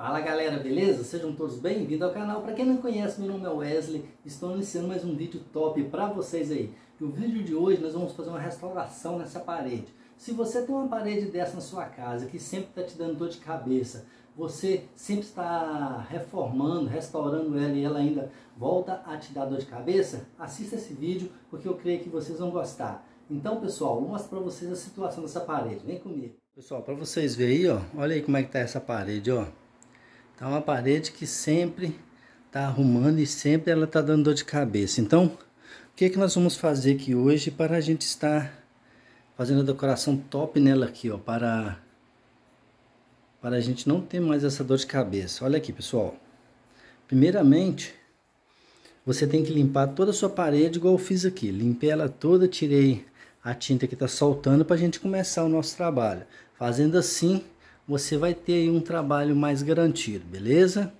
Fala galera, beleza? Sejam todos bem-vindos ao canal. Para quem não conhece, meu nome é Wesley, estou iniciando mais um vídeo top para vocês aí. E o vídeo de hoje nós vamos fazer uma restauração nessa parede. Se você tem uma parede dessa na sua casa, que sempre está te dando dor de cabeça, você sempre está reformando, restaurando ela e ela ainda volta a te dar dor de cabeça, assista esse vídeo porque eu creio que vocês vão gostar. Então pessoal, eu mostro para vocês a situação dessa parede, vem comigo. Pessoal, para vocês verem aí, ó, olha aí como é que tá essa parede, ó. É uma parede que sempre tá arrumando e sempre ela tá dando dor de cabeça. Então, o que é que nós vamos fazer aqui hoje para a gente estar fazendo a decoração top nela aqui, ó, para a gente não ter mais essa dor de cabeça. Olha aqui, pessoal. Primeiramente, você tem que limpar toda a sua parede igual eu fiz aqui. Limpei ela toda, tirei a tinta que tá soltando para a gente começar o nosso trabalho. Fazendo assim, você vai ter aí um trabalho mais garantido, beleza?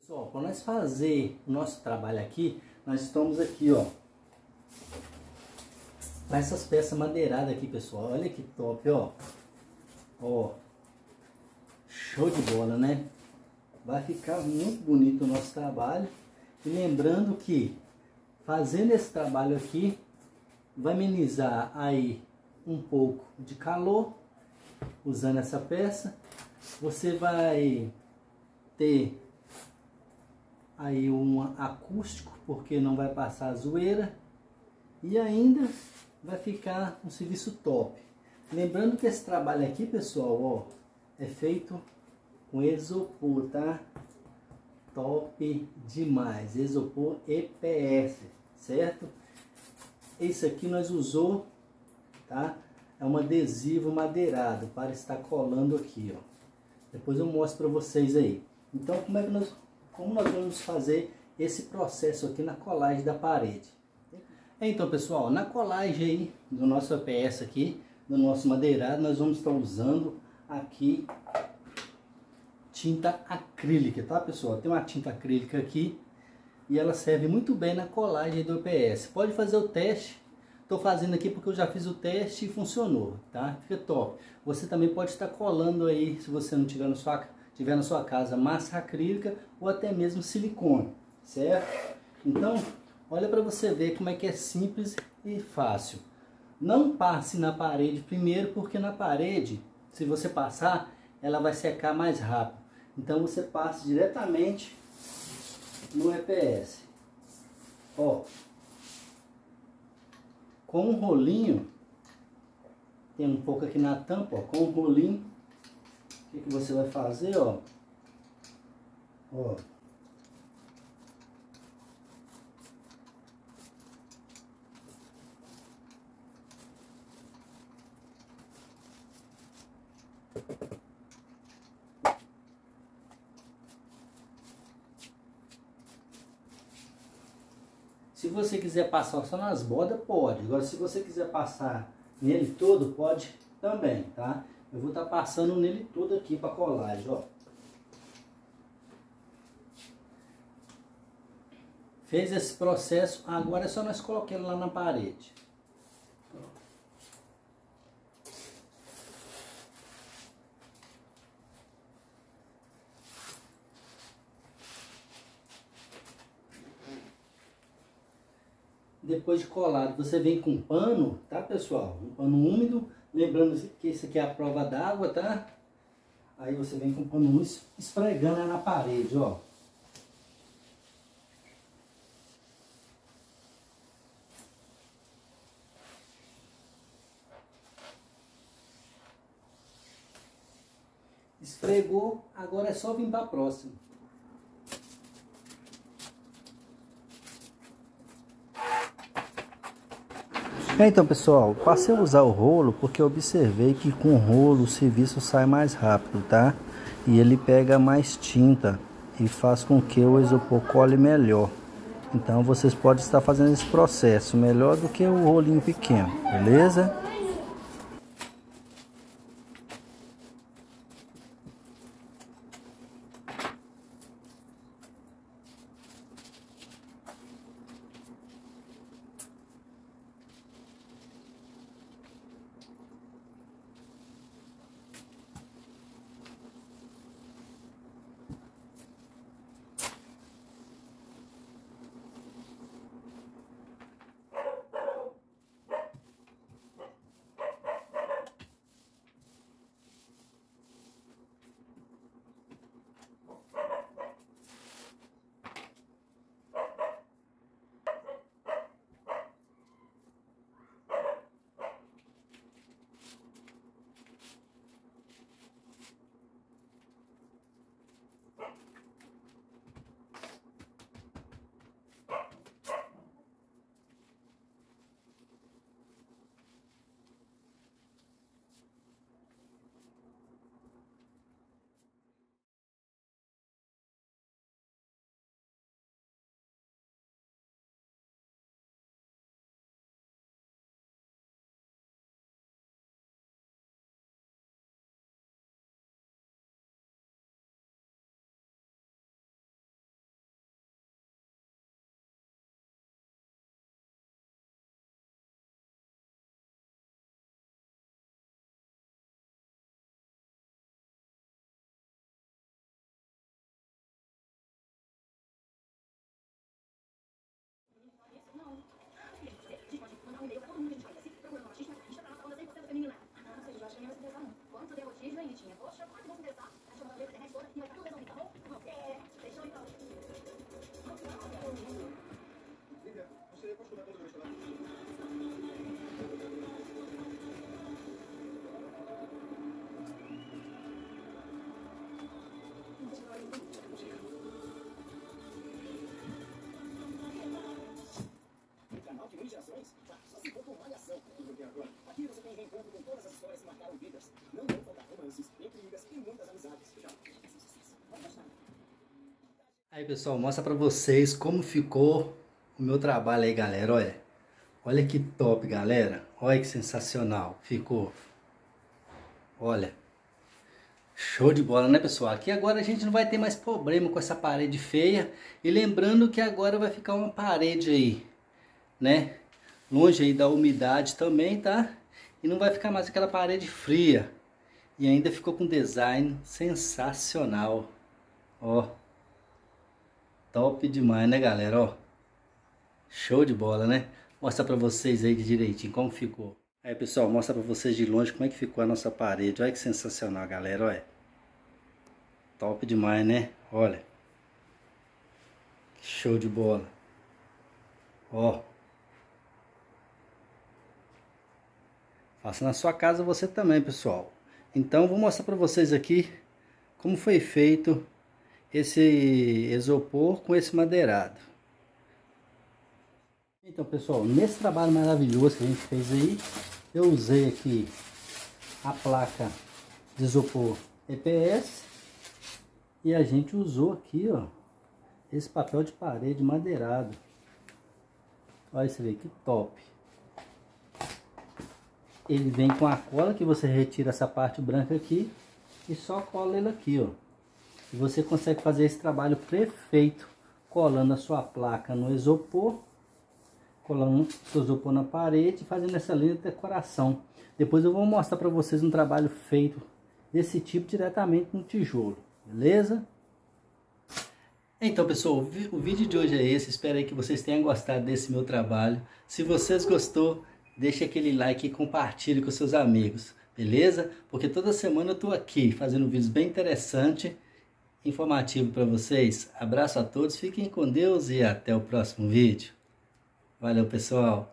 Pessoal, para nós fazer o nosso trabalho aqui, nós estamos aqui, ó, com essas peças madeiradas aqui, pessoal. Olha que top, ó. Ó, show de bola, né? Vai ficar muito bonito o nosso trabalho. E lembrando que, fazendo esse trabalho aqui, vai amenizar aí um pouco de calor. Usando essa peça, você vai ter aí um acústico, porque não vai passar a zoeira, e ainda vai ficar um serviço top. Lembrando que esse trabalho aqui, pessoal, ó, é feito com isopor, tá? Top demais, isopor EPS, certo? Esse aqui nós usou, tá? É um adesivo madeirado para estar colando aqui, ó. Depois eu mostro para vocês aí. Então, como nós vamos fazer esse processo aqui na colagem da parede? Então, pessoal, na colagem aí do nosso EPS aqui, do nosso madeirado, nós vamos estar usando aqui tinta acrílica, tá, pessoal? Tem uma tinta acrílica aqui e ela serve muito bem na colagem do EPS. Pode fazer o teste. Estou fazendo aqui porque eu já fiz o teste e funcionou, tá? Fica top. Você também pode estar colando aí, se você não tiver na sua casa, massa acrílica ou até mesmo silicone, certo? Então, olha para você ver como é que é simples e fácil. Não passe na parede primeiro, porque na parede, se você passar, ela vai secar mais rápido. Então, você passa diretamente no EPS. Ó. Com um rolinho, tem um pouco aqui na tampa, ó, com um rolinho, o que você vai fazer, ó, ó, se você quiser passar só nas bordas, pode. Agora, se você quiser passar nele todo, pode também, tá? Eu vou estar passando nele todo aqui para colagem, ó. Fez esse processo, agora é só nós colocar ele lá na parede. Depois de colado, você vem com um pano, tá, pessoal? Um pano úmido, lembrando que isso aqui é a prova d'água, tá? Aí você vem com um pano úmido, esfregando ela na parede, ó. Esfregou, agora é só vir para a próxima. Então, pessoal, passei a usar o rolo porque eu observei que com o rolo o serviço sai mais rápido, tá? E ele pega mais tinta e faz com que o isopor cole melhor. Então, vocês podem estar fazendo esse processo melhor do que o rolinho pequeno, beleza? Anitinha. Poxa, quase vou começar. A gente vai ver a internet toda e vai estar tudo resolvido, tá bom? Fechou então. Lívia, você é costurada do restaurante? Canal de mil gerações? Tá, só se for com malhação. Tudo bem agora? Aqui você tem reencontro com todas as histórias que marcaram vidas. Não vão faltar romances, intrigas e muitas amizades. Tchau. Aí pessoal, mostra pra vocês como ficou o meu trabalho aí, galera. Olha, olha que top, galera. Olha que sensacional ficou. Olha, show de bola, né pessoal? Aqui agora a gente não vai ter mais problema com essa parede feia. E lembrando que agora vai ficar uma parede aí, né, longe aí da umidade também, tá? E não vai ficar mais aquela parede fria. E ainda ficou com design sensacional. Ó, top demais, né galera? Ó, show de bola, né? Mostra pra vocês aí de direitinho como ficou. Aí pessoal, mostra pra vocês de longe como é que ficou a nossa parede. Olha que sensacional, galera. Olha, top demais, né? Olha, show de bola. Ó, faça na sua casa você também, pessoal. Então, vou mostrar para vocês aqui como foi feito esse isopor com esse madeirado. Então, pessoal, nesse trabalho maravilhoso que a gente fez aí, eu usei aqui a placa de isopor EPS e a gente usou aqui, ó, esse papel de parede madeirado. Olha isso aí, que top! Ele vem com a cola que você retira essa parte branca aqui e só cola ele aqui, ó. E você consegue fazer esse trabalho perfeito colando a sua placa no isopor, colando o seu isopor na parede, fazendo essa linda decoração. Depois eu vou mostrar para vocês um trabalho feito desse tipo diretamente no tijolo, beleza? Então pessoal, o vídeo de hoje é esse. Espero aí que vocês tenham gostado desse meu trabalho. Se vocês gostou, deixa aquele like e compartilhe com seus amigos, beleza? Porque toda semana eu tô aqui fazendo vídeos bem interessante, informativo para vocês. Abraço a todos, fiquem com Deus e até o próximo vídeo. Valeu, pessoal!